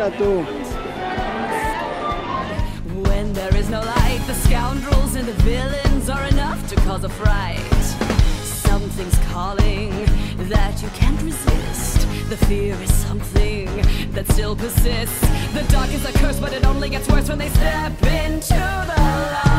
Chateau. When there is no light, the scoundrels and the villains are enough to cause a fright. Something's calling that you can't resist. The fear is something that still persists. The dark is a curse, but it only gets worse when they step into the light.